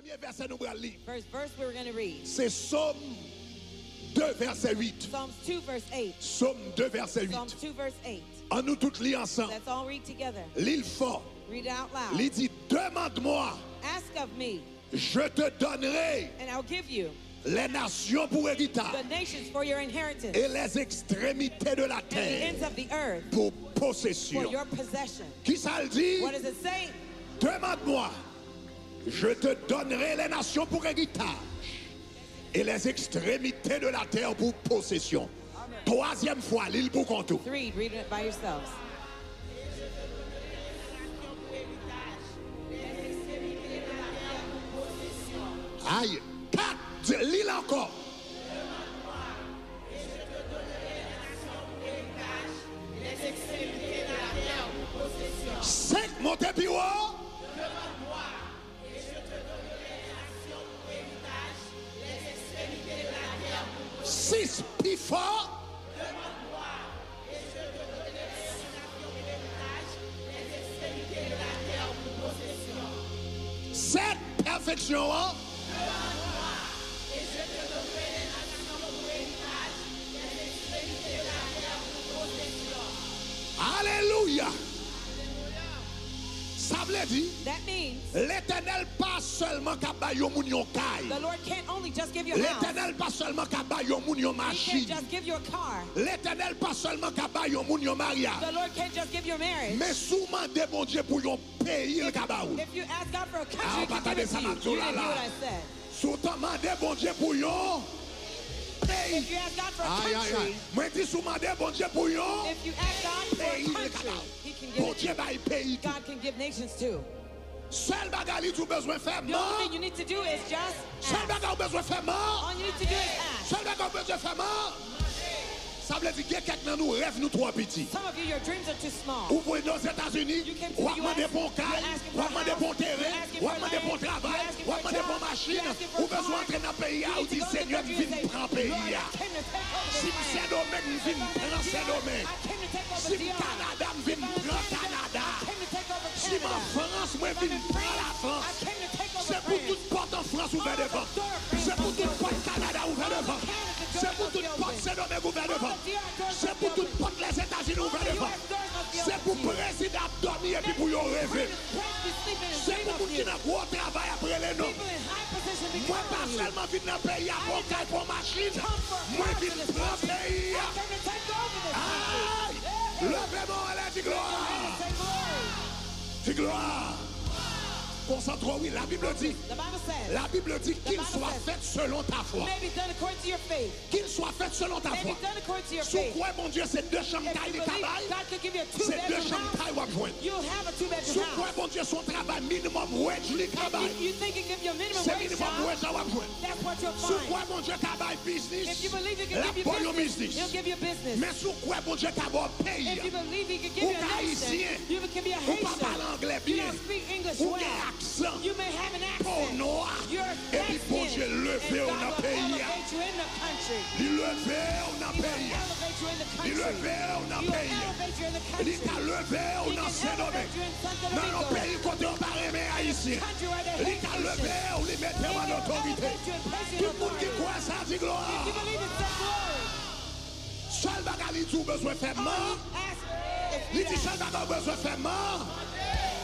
premier verset nous allons lire. First verse we're going to read. C'est Psaume 2 verset 8. Psalms 2 verse 8. Psaume 2 verset 8. Psalm 2 verse 8. On nous toutes lire ensemble. Let's all read together. Lis fort. Read out loud. Lis dit demande-moi. Ask of me. Je te donnerai. And I'll give you. Les nations pour héritage et les extrémités de la terre pour possession. Qui ça le dit? Demande-moi, je te donnerai les nations pour héritage et les extrémités de la terre pour possession. Amen. Troisième fois, l'île pour contour. Aïe. L'île encore. Cinq montées plus haut. Demande-moi et je te donnerai les nations pour héritage, les extrémités de la terre pour possession. Six plus fort. Demande-moi et je te donnerai les nations pour héritage, les extrémités de la terre pour possession. Sept perfection. Alléluia. Ça veut dire l'Éternel pas seulement qu'a ba yo moun yon kay. L'Éternel pas seulement qu'a ba yo moun yon machine. L'Éternel pas seulement qu'a ba yo moun yon mariage. Mais souvent des bon Dieu pour yon pays le kabaou. Ah, pas de ça là là. Souvent des bon Dieu pour yon. If you ask God for a country, if you ask God for a country, He can give it. God can give nations too. The only thing you need to do is just ask. All you need to do is ask. Ça veut dire que quelqu'un nous rêve nous trop petit. Vous pouvez aller aux États-Unis, vous demandez pour un caille, vous demandez pour un terrain, vous demandez pour un travail, vous demandez pour une machine, vous besoin d'entrer dans le pays, vous dites Seigneur, viens prendre le pays. Si c'est domaine, viens prendre ce domaine. Si Canada, viens prendre Canada. Si en France, moi, viens prendre la France. C'est pour toute porte en France ouverte devant. C'est pour toute porte Canada ouverte devant. C'est pour toute porte Sénégal ouverte devant. C'est pour toute porte les États-Unis ouverte devant. C'est pour président dormir et puis pour y rêver. C'est pour tout qui n'a pas de travail après les noms. Moi pas seulement vite dans le pays à mon caille pour machine. Moi vite prendre le pays. Levez-moi à la gloire. Dis gloire. Concentre, oui, la Bible dit. La Bible dit qu'il soit fait selon ta foi. Qu'il soit fait selon ta foi. Sous quoi, mon Dieu, c'est deux chambres taille de travail. C'est deux chambres taille ou adjoint. Sous quoi, mon Dieu, son travail minimum wage de travail. C'est minimum wage ou adjoint. Sous quoi, mon Dieu, travail business. La bonne au business. Mais sous quoi, mon Dieu, travail pays. Ou haïtien. Ou pas parler anglais bien. Ou bien. You may have an accent. You're Mexican. And God will elevate you in the country. He will elevate you in the country. Seul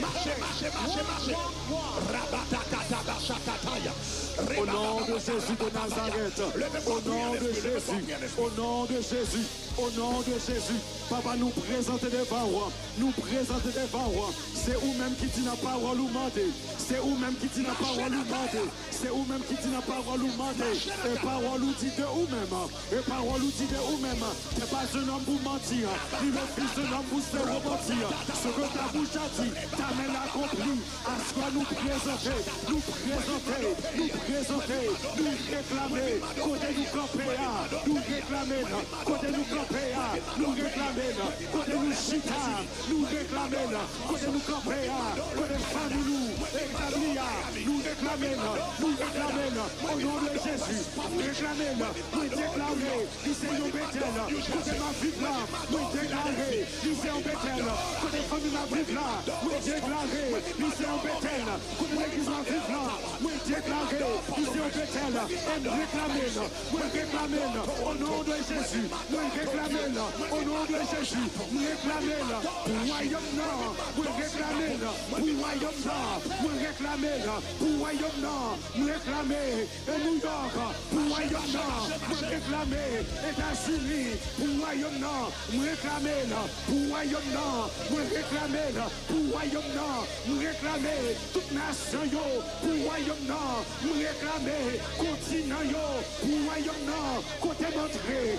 Marchez, marchez, marchez, Au nom de Jésus de Nazareth, au nom de Jésus, au nom de Jésus, au nom de Jésus, Papa, nous présentons devant, nous présentons devant. C'est où même qui dit la parole ou mandé. C'est où même qui dit la parole ou mandé. C'est où même qui dit la parole ou mandé. Et parole ou dit de où même. Et parole ou dit de où même. T'es pas un homme pour mentir, ni le fils d'un homme pour se repentir. Ce que ta bouche a dit, ta main l'a compris. À ce que nous présenter, nous présenter, nous présenter, nous réclamer, côté nous camper, nous réclamer, côté nous camper, nous réclamer, côté nous chita, nous réclamer, côté nous camper, côté famille nous établir, nous réclamer, au nom de Jésus, nous réclamer, nous déclamer, nous sommes bétels, côté ma vie là, nous déclamer, nous sommes bétels, côté famille ma vie là, nous déclamer, nous sommes bétels, côté l'église ma vie là, nous déclamer, nous sommes bétels, et nous réclamer, au nom de Jésus, nous réclamer, au nom de Jésus, nous réclamer, pour royaume non, nous réclamer, pour royaume non, nous réclamer, pour royaume non, nous réclamer, et New York, pour royaume non, nous réclamer, États-Unis, pour royaume non, nous réclamer, pour royaume non, nous réclamer, pour royaume non, nous réclamer, toute nation yo, pour royaume non, nous réclamer, continent yo, pour royaume non, côté montré,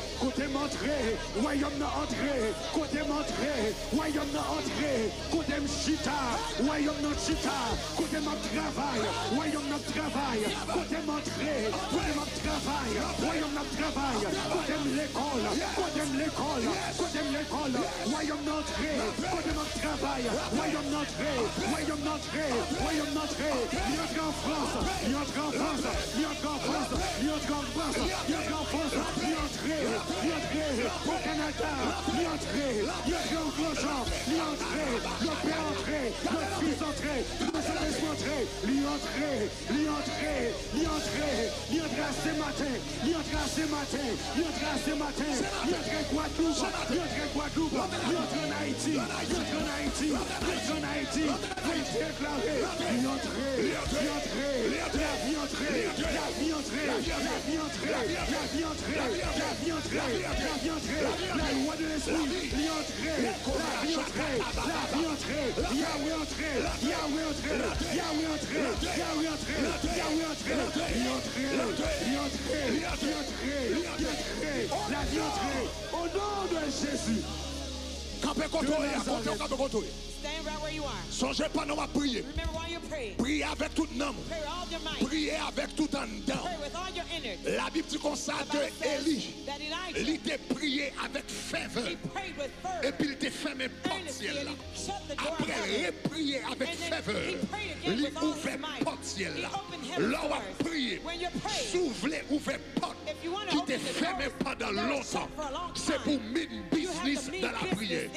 royaume non entré, côté montré, royaume non entré, côté m'chita, royaume non chita, côté mon travail, royaume non travail, côté montré, côté mon travail, royaume non travail, côté l'école, côté l'école, côté l'école, royaume non entré, côté mon travail, royaume non entré, royaume non entré, royaume non entré, il en France, il en France, il en France, il en France, il en France, il entré, au Canada, il entré au Grand-Jean, il entré, le Père entré, le Fils entré, le Saint-Esprit entré, il entré, il entré, il entré, il entré ce matin, il entré ce matin, il entré ce matin, il entré Guadeloupe, il entré Guadeloupe, il entré en Haïti, il entré en Haïti, il entré en Haïti, il déclaré, il entré, il entré, la vie entrée, la vie entrée, la vie entrée, la vie entrée, la vie entrée, la vie entrée, la loi de l'esprit, la vie entrée, la vie entrée, la vie entrée, Yahweh entrée, Yahweh entrée, Yahweh entrée, Yahweh entrée, Yahweh entrée, la vie entrée, au nom de Jésus. Stand right where you are. Songez pas non à prier. Remember why you pray. Priez avec tout nom. Pray with all your might. Priez avec tout en dedans. Pray with all your inner. La Bible dit comme ça de Élie. Il était prié avec ferveur. He prayed with fervor. Et puis il était fermé porte ciel là. Après reprier avec ferveur. Il ouvrait porte ciel là. L'on va prier. S'ouvre ouvre porte qui était fermé pendant longtemps. C'est pour mean business dans la prière.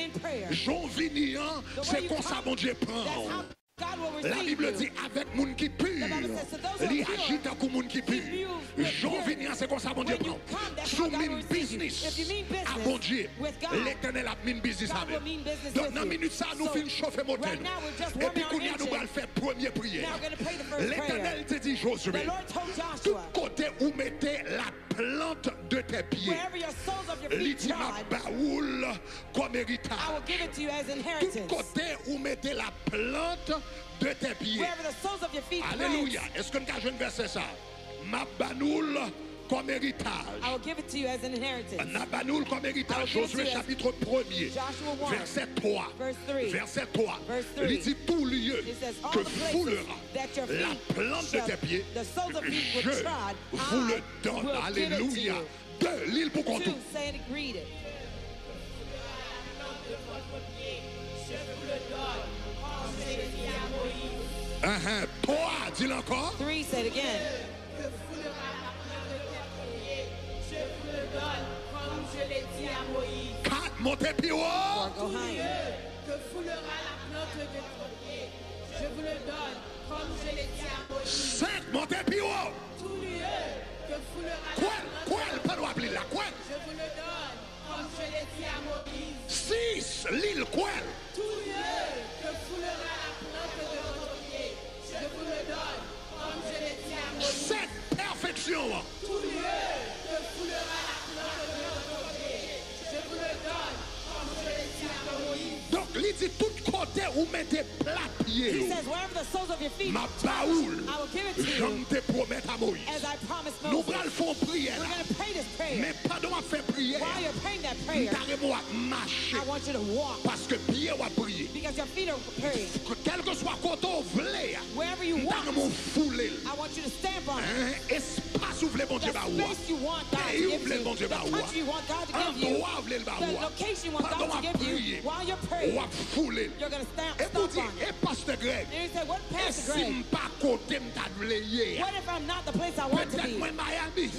J'en vinis en. C'est comme ça mon Dieu prend. La Bible dit avec moun qui pue, li agit comme moun qui pue. J'en viens, c'est comme ça mon Dieu prend. Sous min business, à mon Dieu, l'Éternel a min business avec. Donc dans minute ça, nous finissons chauffer mon tel. Et puis qu'on y a nous va le faire première prière. L'Éternel te dit Josué, tout côté où mettez la plante de tes pieds, il dit ma baoule comme héritage. Tout côté où mettez la plante de tes pieds. Alléluia. Est-ce que nous avons un verset ça? Ma banoule comme héritage. Ma banoule comme héritage. Josué chapitre 1er, verset 3. Verset 3. Il dit tout lieu que foulera la plante de tes pieds, je vous le donne. Alléluia. De l'île pour qu'on tout. Toi, dis-le encore. 3 said again. Que foulera la plante de tes pieds, je vous le donne, comme je l'ai dit à Moïse. 4, montez plus haut. Tout lieu que foulera la plante de tes pieds, je vous le donne, comme je l'ai dit à Moïse. 5, montez plus haut. Tout lieu que foulera la plante de tes pieds, je vous le donne, comme je l'ai dit à Moïse. 6, l'île, quoi? Tout lieu que foulera la plante de tes pieds. mette plat pied. Ma baoule, j'en te promets à Moïse. Nous allons faire prière. Mais pendant qu'on fait prière, nous allons marcher. Parce que pied va prier. Quel que soit côté où vous voulez, nous allons fouler. Espace où vous voulez mon Dieu baoule. Pays où vous voulez mon Dieu baoule. Endroit où vous voulez le baoule. Pendant qu'on prier, nous allons fouler. Et vous dites, et Pasteur Greg, et si m'pas côté m'tadouléer, peut-être moi Miami,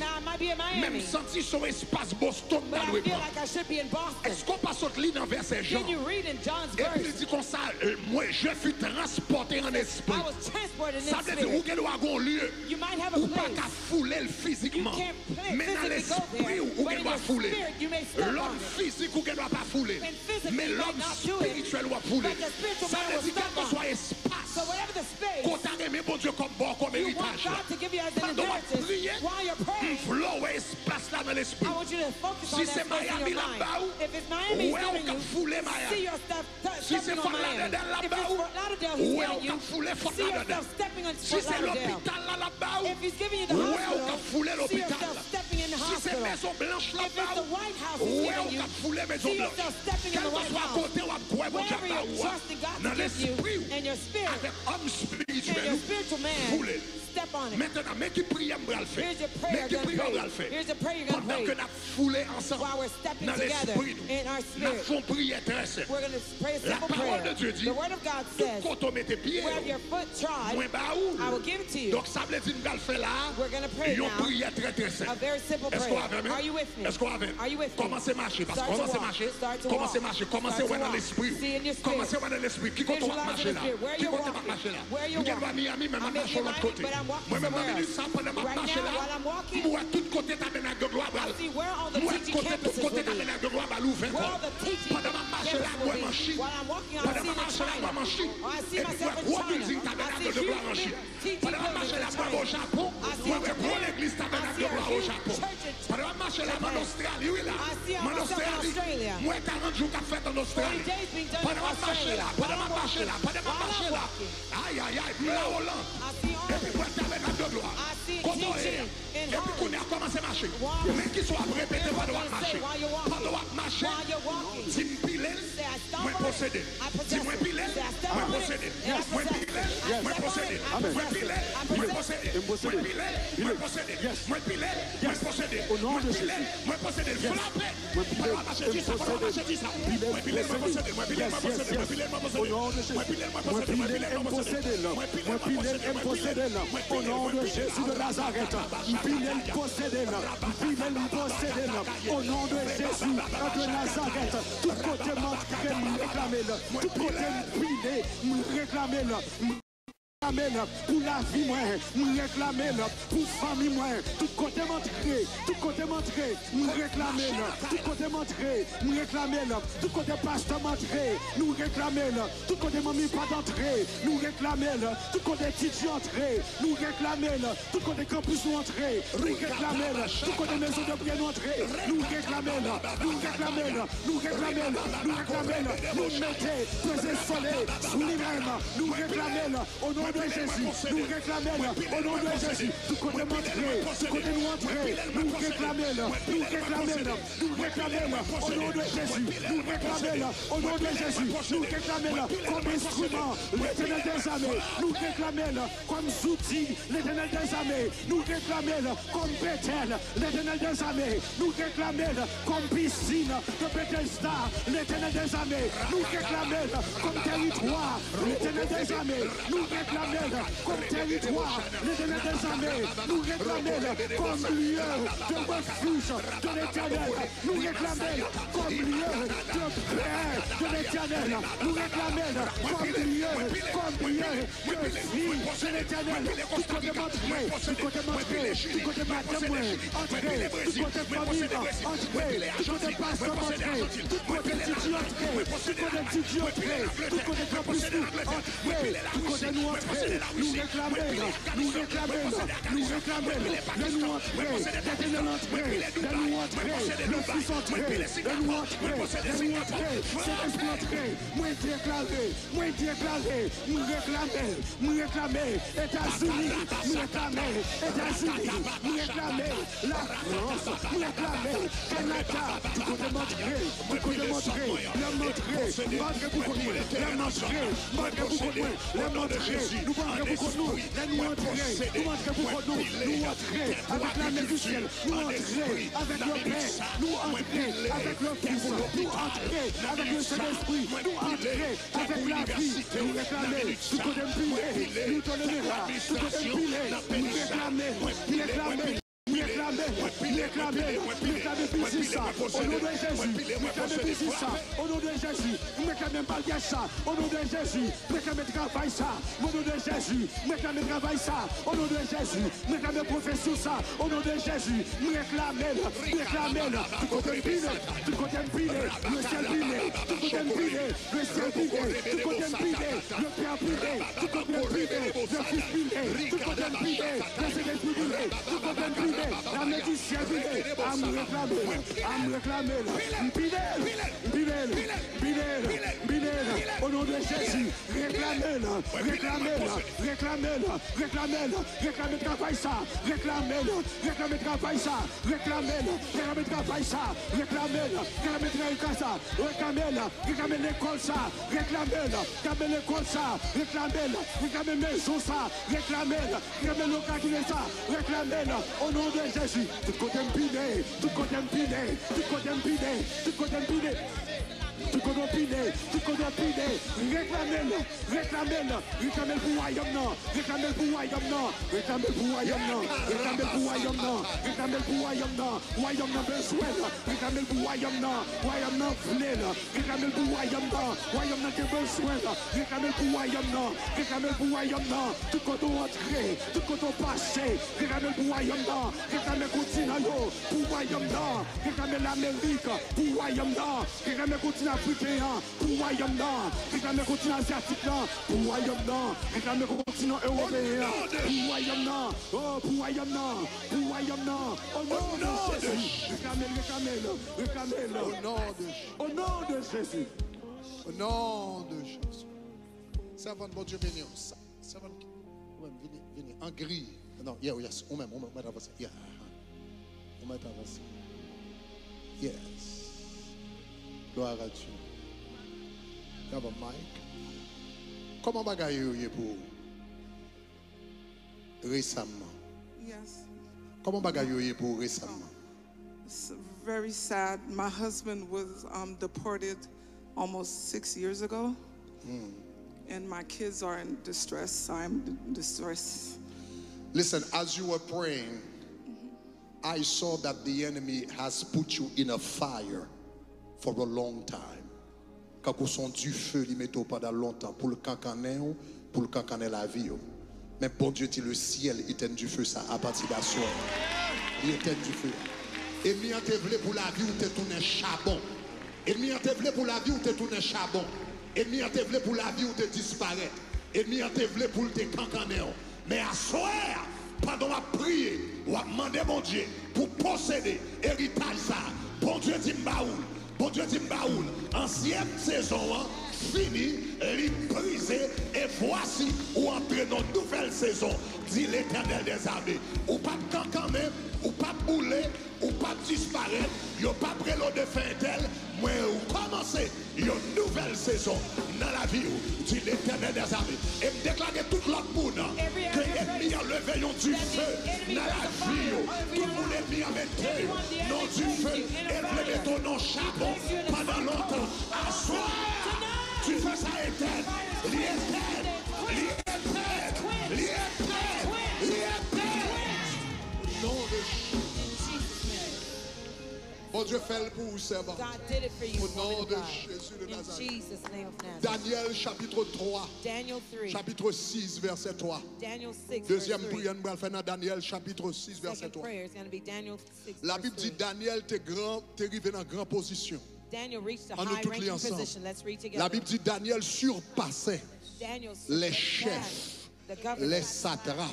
même senti son espace Boston m'tadoué pas. Est-ce qu'on passe autre ligne envers ces gens? Et puis il dit comme ça, moi je fus transporté en esprit. Ça veut dire où qu'il doit avoir lieu, ou pas qu'à fouler physiquement, mais dans l'esprit où qu'il doit fouler. L'homme physique où qu'il doit pas fouler, mais l'homme spirituel doit fouler. Ça veut dire quel que soit espace, qu'on t'a aimé bon Dieu comme bon, comme héritage. Pendant qu'on prier, flow espace là dans l'esprit. Si c'est Miami là-bas, où est-ce qu'on foule Miami? Si c'est Fort Lauderdale là-bas, où est-ce qu'on foule Fort Lauderdale? Si c'est l'hôpital là-bas, où est-ce qu'on foule l'hôpital? Si c'est Maison Blanche là-bas, où est-ce qu'on foule Maison Blanche? Quel que soit à côté, où est-ce qu'on foule Maison Blanche? Dans l'esprit avec homme spirituel voulez maintenant mais qui prie on va le faire mais qui prie on va le faire pendant que nous foulons ensemble dans l'esprit nous faisons prière très simple. La parole de Dieu dit tout quand on met tes pieds moins baoul donc ça veut dire qu'on va le faire là une prière très très simple. Est-ce qu'on va même commencez à marcher parce que commencez dans l'esprit commencez dans l'esprit qui compte marcher là qui compte marcher là nous allons à Miami mais marcher de l'autre côté. Moi-même, dans minute, ça, pendant ma marche là, moi, tout côté, t'amène à gloire, moi, tout côté, t'amène à gloire, l'ouvert. Pendant ma marche là, moi, m'en chie. Pendant ma marche là, moi, m'en chie. Et puis, moi, gros musique, t'amène à gloire, en chie. Pendant ma marche là, moi, au Japon, moi, gros l'église, t'amène à gloire, au Japon. Pendant ma marche là, moi, en Australie, oui, là. Moi, en Australie, moi, 40 jours qu'a fait en Australie. Pendant ma marche là, pendant ma marche là. Aïe, aïe, aïe, puis la Hollande. Quand on est, et puis qu'on a commencé à marcher, mais qui soit répété pendant qu'on marche, pendant qu'on marche, dis-moi pilel, moi posséder, dis-moi pilel, moi posséder, moi pilel, moi posséder, moi pilel, moi posséder, moi pilel, moi posséder, moi pilel, moi posséder, moi posséder, flapper, moi pilel, moi posséder, moi pilel, moi posséder, moi pilel, moi posséder, moi pilel, moi posséder, moi pilel, moi posséder, moi pilel, moi posséder, moi pilel, moi posséder. Au nom de Jésus de Nazareth, Bilel possédé, Bilel possédé, au nom de Jésus de Nazareth, tout côté m'entraîne, réclamez-le, tout côté m'pilé, réclamez-le. Pour la vie moi, nous réclamons pour famille moi, tout côté m'entrer, nous réclamons, tout côté m'entrer, nous réclamons, tout côté pasteur m'entrer, nous réclamons, tout côté mamie pas d'entrée, nous réclamons, tout côté titi entrée, nous réclamons, tout côté campus entrée, nous réclamons, tout côté maison de prière entrée, nous réclamons, nous mettez, faisait soleil, lui-même, nous réclamons, au nom de Jésus, nous réclamons au nom de Jésus, tout côté m'entrer, tout côté nous entrer, nous réclamons, au nom de Jésus, nous réclamons, au nom de Jésus, nous réclamons comme instrument, l'éternel des armées, nous réclamons comme soutien, l'éternel des armées, nous réclamons comme Bethel, l'éternel des armées, nous réclamons comme piscine de Bethesda, l'éternel des armées, nous réclamons comme territoire, l'éternel des armées, nous réclamons comme territoire, l'éternel des armées, nous réclamons comme lieu de refuge de l'éternel, nous réclamons comme lieu de prière de l'éternel, nous réclamons comme lieu de vie c'est l'éternel, tout côté matoué, tout côté matoué, tout côté madame, entrez, tout côté famille, entrez, tout côté passe, entrez, tout côté titi, entrez, tout côté titi, entrez, tout côté campus, entrez, tout côté nous entrez, nous réclamons, de nous entrer, l'éternel entrer, de nous entrer, le fils entrer, de nous entrer, de nous entrer, c'est esprit entrer, moi déclaré, nous réclamons, nous réclamons, États-Unis, nous réclamons, États-Unis, nous réclamons, la France, nous réclamons, Canada, du côté montré, le montré, malgré pour connu, le montré, malgré pour connu, le montré, nous malgré pour connu, nous entrer, nous malgré pour connu, nous entrer, avec la main du ciel, nous entrer, avec le Père, nous entrer, avec le Fils, nous entrer, avec le Saint-Esprit, nous entrer, avec la vie, nous réclamons, du côté pilé, nous tolérera, du côté pilé, nous réclamons, au nom de Jésus, nous réclamons pas bien ça, au nom de Jésus, nous réclamons travail ça, au nom de Jésus, nous réclamons travail ça, au nom de Jésus, nous réclamons profession ça, au nom de Jésus, nous réclamons, du côté pilé, le ciel pilé, du côté pilé, le ciel pilé, du côté pilé, le Père pilé, du côté pilé, le Fils pilé, du côté pilé, le Seigneur pilé, du côté pilé. La médecine vivait à me réclamer, au nom de Jésus, réclamez travail ça, réclamez travail ça, réclamez travail ça, réclamez l'école ça, réclamez l'école ça, réclamez maison ça, réclamez localité ça, réclamez au nom de Jésus, tout côté pilé, tout côté pilé, réclamez pour royaume non, royaume non besoin, royaume non flé, royaume non que besoin, réclamez pour royaume non, tout côté entré, tout côté passé, réclamez pour royaume non, réclamez continent pour royaume non, réclamez l'Amérique pour royaume non, réclamez continent africain pour royaume non, réclamez continent asiatique pour royaume non, réclamez continent européen pour royaume non, oh pour royaume non, au nom de Jésus, réclamez au nom de Jésus, au nom de Jésus. Servant de bon Dieu, venez, venez en gris. Non, yes, on met avancer. Yeah, on met avancer. Yes. Gloire à Dieu. You have a mic. Comment bagaille pour récemment? Yes. Comment bagaille pour récemment? It's very sad. My husband was deported almost 6 years ago. Mm. And my kids are in distress. I'm distressed. Listen, as you were praying, I saw that the enemy has put you in a fire for a long time. Quand vous sont du feu, il met au pendant longtemps pour le cancaner la vie. Mais bon Dieu, dit le ciel éteint du feu ça à partir de la soirée. Il éteint du feu. Et mi en te vle pour la vie où te tourne charbon. Et mi en te vle pour la vie où te tourne charbon. Et mi en te vle pour la vie où te disparaît. Et mi en te vle pour te cancaner. Mais à soir, pendant la prière, on a demandé mon Dieu pour posséder héritage ça. Bon Dieu dit Mbaoul. Bon Dieu dit Mbaoul, ancienne saison, fini, brisé, et voici où entre dans une nouvelle saison, dit l'Éternel des armées. Ou pas de cancan même, ou pas de boulet, ou pas de disparaître, y'a pas de prélo de fin tel, mais vous commencez une nouvelle saison dans la vie, dit l'Éternel des armées. Et me déclarer tout l'autre monde que l'ennemi a levé du feu dans la vie, tout le monde est mis à mettre non du feu, et le ton non charbon pendant longtemps. À soi, tu fais ça éteindre, l'y éteindre. Bon Mon Dieu fait le pour c'est bon. Au nom de Jésus de Nazareth. Daniel chapitre 3. Chapitre 6 verset 3. Deuxième prière nous allons faire dans Daniel chapitre 6 verset 3. La Bible dit Daniel t'es grand, t'es arrivé dans grande position. Daniel reached a high ranking position. Let's read together. La Bible dit Daniel surpassait les chefs, les satrapes,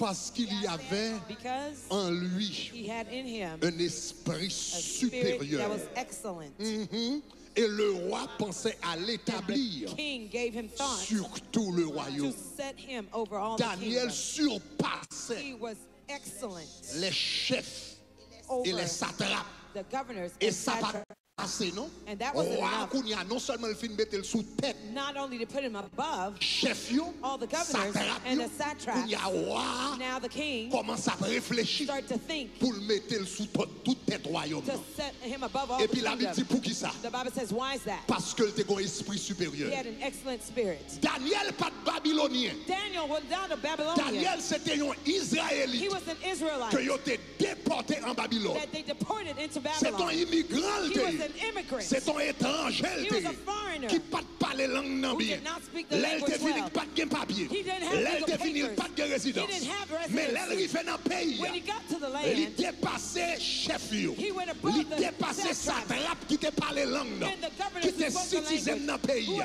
parce qu'il y avait en lui un esprit supérieur. Et le roi pensait à l'établir sur tout le royaume. Daniel surpassait les chefs et les satrapes. Et ça va passer, non? Roi Kounia, non seulement le film mettait le sous tête, chef yo, satrape yo, Kounia roi commence à réfléchir pour le mettre le sous toute tête royaume. Et puis la Bible dit pour qui ça? Parce que le a esprit supérieur. Daniel pas de Babylonien. Daniel c'était un Israélite que yo était déporté en Babylone. C'est un immigrant. C'est un étranger qui ne parlait pas langue non bien. L'aile de finir pas de papier. L'aile de finir pas de résidence. Mais l'aile arrivait dans le pays. Il dépassait chef. Il dépassait satrape qui te parlait langue. Qui était citoyen dans le pays.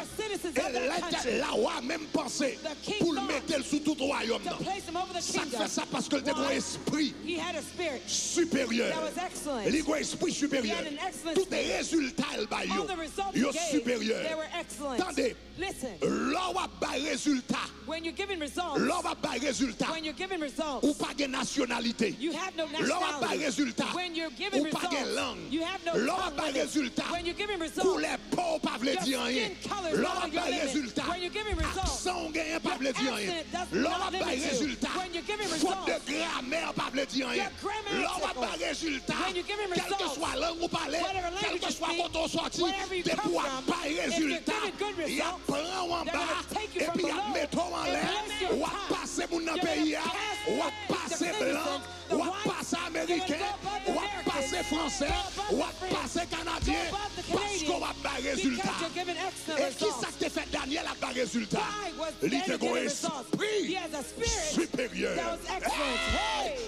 Et la roi même pensait pour le mettre sous tout royaume. Ça fait ça parce que le dévoué esprit supérieur. L'ego esprit supérieur. Tout les résultats, ils sont supérieurs. Attendez, l'on va résultat. L'on va par résultat. Ou pas de nationalité. L'on va résultat. Ou pas de langue. L'on va par résultat. Pour les pauvres, pas veut dire rien. L'on va par résultat. Accent gagnant, pas veut dire rien. L'on va par résultat. Faute de grammaire, pas veut dire rien. L'on va par résultat. Quelle que soit langue ou parler, quel que soit votre sortie, des fois pas résultat. Il y a prend en bas et puis il y a mettre en l'air. Ou à passer mon pays, ou à passer blanc, ou à passer américain, ou à passer français, ou à passer canadien, parce qu'on va pas résultat. Et qui ça que fait Daniel a pas résultat? L'ego esprit supérieur.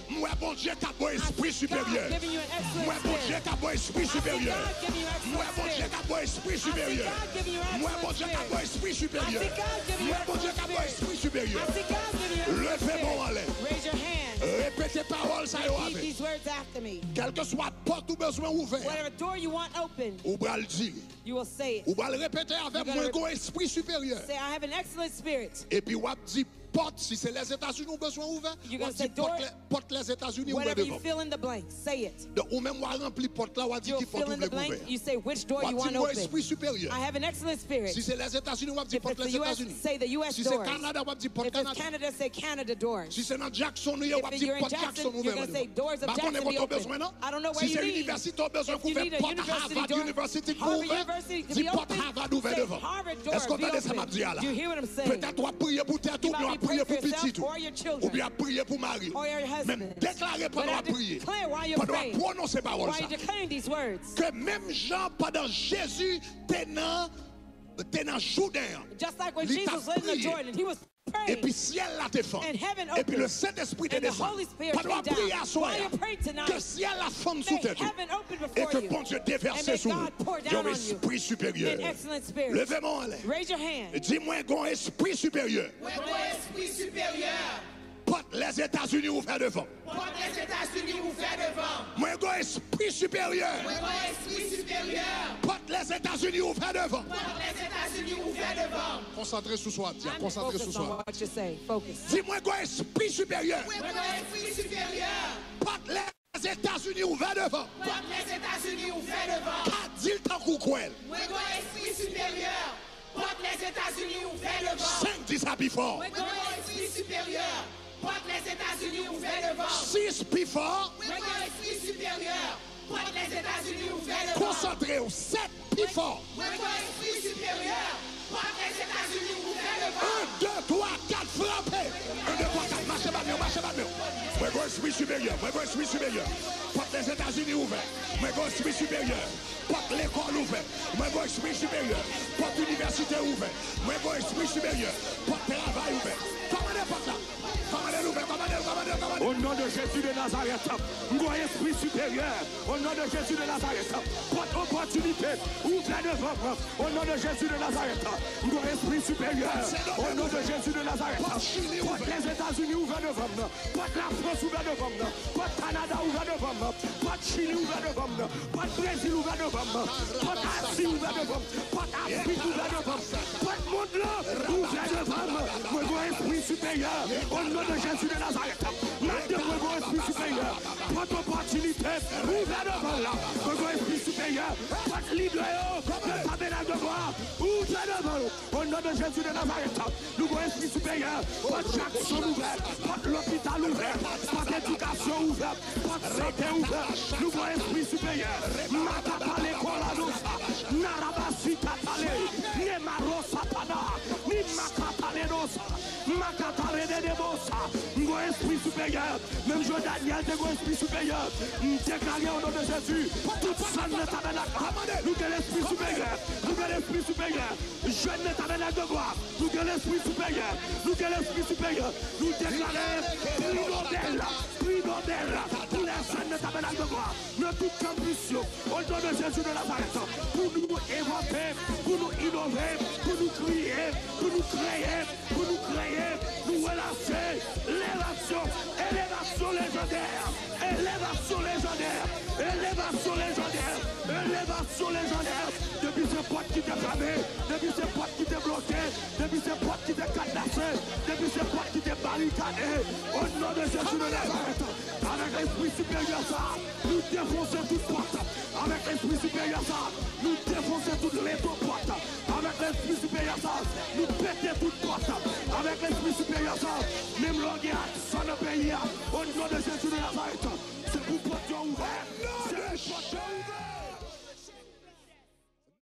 Moi bon Dieu qu'a bon esprit supérieur. Moi bon Dieu qu'a bon esprit supérieur. Moi bon Dieu qu'a bon esprit supérieur. Moi bon Dieu qu'a bon esprit supérieur. Moi bon Dieu qu'a bon esprit supérieur. Levez mon allez. Répétez paroles ça y est. Quel que soit porte ou besoin ouvert. Ou bral dire. Ou bral répéter avec mon esprit supérieur. Et puis wap dit porte si c'est les États-Unis ou besoin ouvert. On dit porte les États-Unis ou devant. Donc ou même on remplit porte là on dit qui porte ouvert. You say which door you want open. I have an excellent spirit. Si c'est les États-Unis on dit porte les États-Unis. Si c'est Canada on dit porte Canada. Say Canada doors. Si c'est dans Jackson on dit porte Jackson ouvert. I don't know where you need. Si c'est université on besoin ouvert porte Harvard University ouvert. Dit porte Harvard ouvert devant. Est-ce qu'on entend ça m'a dit là? Peut-être on prier pour tête ou on prier pour petit tout. Ou bien prier pour mari. Même déclarer pendant la prière. Pendant prononcer paroles ça. Que même Jean pendant Jésus tenant Jourdain. Just like when Jesus lived in Jordan, he was praying. Et puis ciel la défend. Et puis le Saint-Esprit te défend. Pendant la prière soir. Que ciel la fonde sous tes pieds. Et que bon Dieu déverse sur nous. Ton esprit supérieur. Levez-moi en l'air. Dis-moi ton esprit supérieur. Porte les États-Unis ouverts devant. Porte les États-Unis ouverts devant. Moi j'ai un esprit supérieur. Moi j'ai un esprit supérieur. Porte les États-Unis ouverts devant. Porte les États-Unis ouverts devant. Concentrez sur soi, tiens, concentrez sur soi. Dis-moi j'ai un esprit supérieur. Moi j'ai un esprit supérieur. Porte les États-Unis ouverts devant. Porte les États-Unis ouverts devant. Qu'a dit le temps qu'ouquel? Moi j'ai un esprit supérieur. Porte les États-Unis ouverts devant. 5, 10 happy four. Moi j'ai un esprit supérieur. Porte les États-Unis ouverts devant. 6 before. Moi j'ai esprit supérieur. Porte les États-Unis ouverts devant. Concentrez-vous. 7 before. Moi j'ai esprit supérieur. Porte les États-Unis ouverts devant. 1, 2, 3, 4, frappez. 1, 2, 3, 4, marchez pas mieux, marchez pas mieux. Moi j'ai esprit supérieur. Moi j'ai esprit supérieur. Porte les États-Unis ouverts, mais mon esprit supérieur, porte l'école ouverte, mais mon esprit supérieur, porte l'université ouverte, mais mon esprit supérieur, porte travail ouvert. Commandez pas là, commandez ouvert, commandez. Au nom de Jésus de Nazareth, mon esprit supérieur, au nom de Jésus de Nazareth, porte opportunité, ouvre la devant, au nom de Jésus de Nazareth, mon esprit supérieur, au nom de Jésus de Nazareth, porte les États-Unis ouverts devant, porte la France ouverte devant, porte Canada ouvert devant. Pas de Chili ouvert devant, pas de Brésil ouvert devant, pas d'Asie ouvert devant, pas d'Afrique ouvert devant, pas de monde là ouvert devant. Moi, mon esprit supérieur, au nom de Jésus de Nazareth, maintenant, mon esprit supérieur, pas d'opportunité ouvert devant là. Mon esprit supérieur, pas de livre de tabernacle de moi, ouvert devant. Au nom de Jésus de Nazareth, mon esprit supérieur, pas de Jackson ouvert, pas de l'hôpital ouvert, pas d'éducation ouverte, pas de santé. Nous voyons l'esprit supérieur. Mata palé coladosa, narabasi katale, ne marosa pada, ni makatale dosa, makatale de debosa. Nous voyons l'esprit supérieur. Même je Daniel, nous voyons l'esprit supérieur. Déclaré au nom de Jésus. Tout ça ne t'amène la. Nous voyons l'esprit supérieur. Nous voyons l'esprit supérieur. Je ne t'amène la gloire. Nous voyons l'esprit supérieur. Nous voyons l'esprit supérieur. Nous déclarons primordial pour les saints. Nous tout campus, au nom de Jésus de Nazareth, pour nous inventer, pour nous innover, pour nous crier, pour nous créer, nous relancer l'élévation, élévation légendaire, depuis ces portes qui t'ont fermées, depuis ces portes qui t'ont bloquées, depuis ces portes qui t'ont cadenassées, depuis ces portes qui t'ont barricadées, au nom de Jésus de Nazareth, avec l'esprit supérieur. Nous défonçons toutes portes avec l'esprit supérieur. Nous défonçons toutes les deux portes avec l'esprit supérieur. Nous pétons toutes portes avec l'esprit supérieur. Même l'orgueil sans le pays, au nom de Jésus de Nazareth, c'est pour porter ouvert. C'est pour porter ouvert.